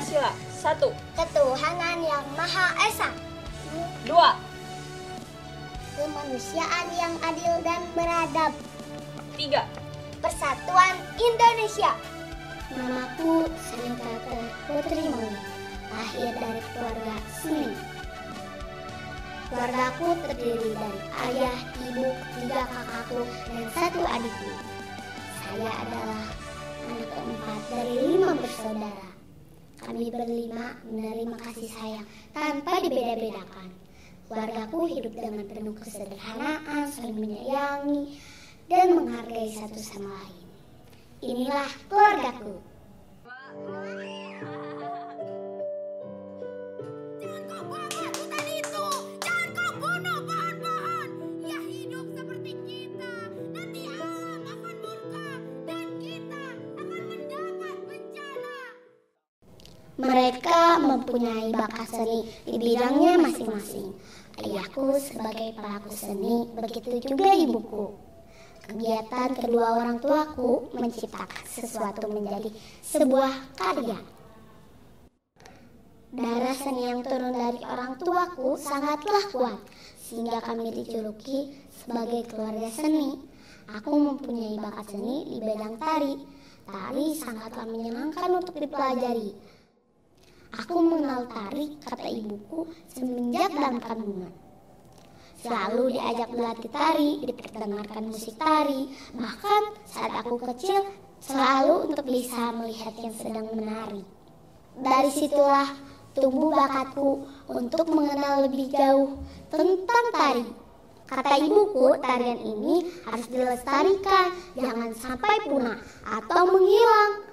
Pancasila. 1. Ketuhanan yang Maha Esa. 2. Kemanusiaan yang adil dan beradab. 3. Persatuan Indonesia. Namaku Sengkata Putrimul, lahir dari keluarga Suni. Keluargaku terdiri dari ayah, ibu, 3 kakakku, dan 1 adikku. Saya adalah anak keempat dari 5 bersaudara. Kami berlima menerima kasih sayang tanpa dibeda-bedakan. Keluargaku hidup dengan penuh kesederhanaan, saling menyayangi, dan menghargai satu sama lain. Inilah keluargaku. Mereka mempunyai bakat seni di bidangnya masing-masing. Ayahku sebagai pelaku seni, begitu juga ibuku. Kegiatan kedua orang tuaku menciptakan sesuatu menjadi sebuah karya. Darah seni yang turun dari orang tuaku sangatlah kuat, sehingga kami dijuluki sebagai keluarga seni. Aku mempunyai bakat seni di bidang tari. Tari sangatlah menyenangkan untuk dipelajari. Aku mengenal tari, kata ibuku, semenjak dalam kandungan. Selalu diajak berlatih tari, diperdengarkan musik tari. Bahkan saat aku kecil, selalu untuk bisa melihat yang sedang menari. Dari situlah tumbuh bakatku untuk mengenal lebih jauh tentang tari. Kata ibuku, tarian ini harus dilestarikan, jangan sampai punah atau menghilang.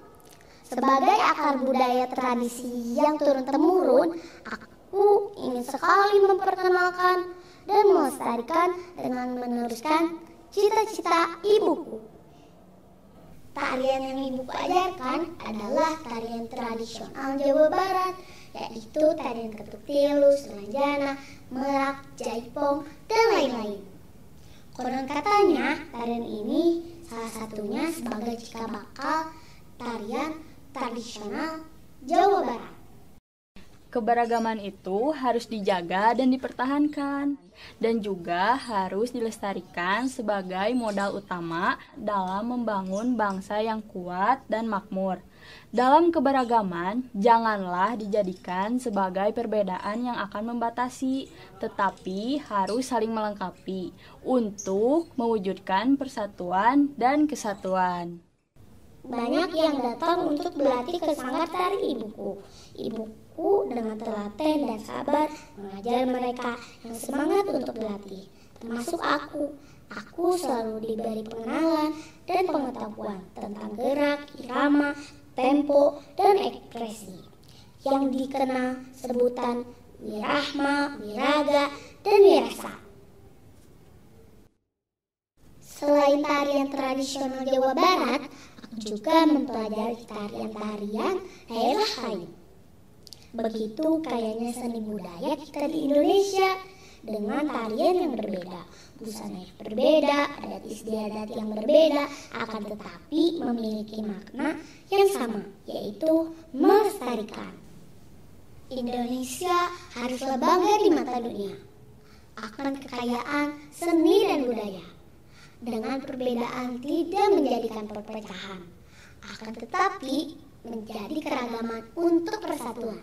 Sebagai akar budaya tradisi yang turun-temurun, aku ingin sekali memperkenalkan dan melestarikan dengan meneruskan cita-cita ibuku. Tarian yang ibuku ajarkan adalah tarian tradisional Jawa Barat, yaitu tarian Ketuk Tilu, Senjana, Merak, Jaipong, dan lain-lain. Konon katanya, tarian ini salah satunya sebagai cikal bakal tarian tradisional Jawa Barat. Keberagaman itu harus dijaga dan dipertahankan, dan juga harus dilestarikan sebagai modal utama dalam membangun bangsa yang kuat dan makmur. Dalam keberagaman, janganlah dijadikan sebagai perbedaan yang akan membatasi, tetapi harus saling melengkapi untuk mewujudkan persatuan dan kesatuan. Banyak yang datang untuk berlatih ke sanggar tari ibuku. Ibuku dengan telaten dan sabar mengajar mereka yang semangat untuk berlatih, termasuk aku. Aku selalu diberi pengenalan dan pengetahuan tentang gerak, irama, tempo, dan ekspresi yang dikenal sebutan Wirahma, Wiraga, dan Wirasa. Selain tarian tradisional Jawa Barat, aku juga mempelajari tarian-tarian daerah lain. Begitu kayanya seni budaya kita di Indonesia, dengan tarian yang berbeda, busana yang berbeda, adat istiadat yang berbeda, akan tetapi memiliki makna yang sama, yaitu melestarikan. Indonesia haruslah bangga di mata dunia akan kekayaan seni dan budaya. Dengan perbedaan tidak menjadikan perpecahan, akan tetapi menjadi keragaman untuk persatuan.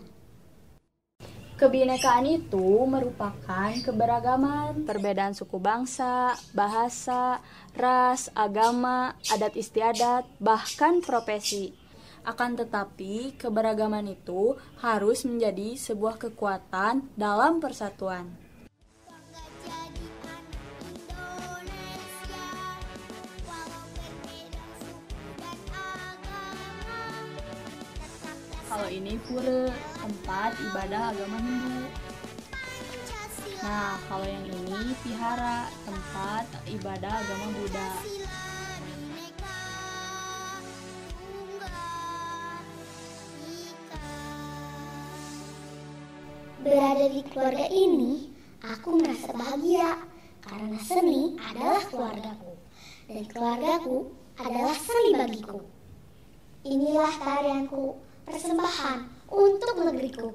Kebinekaan itu merupakan keberagaman, perbedaan suku bangsa, bahasa, ras, agama, adat istiadat, bahkan profesi. Akan tetapi, keberagaman itu harus menjadi sebuah kekuatan dalam persatuan. Kalau ini pura, tempat ibadah agama Hindu. Nah, kalau yang ini vihara, tempat ibadah agama Buddha. Berada di keluarga ini, aku merasa bahagia karena seni adalah keluargaku dan keluargaku adalah seni bagiku. Inilah tarianku, persembahan untuk negeriku.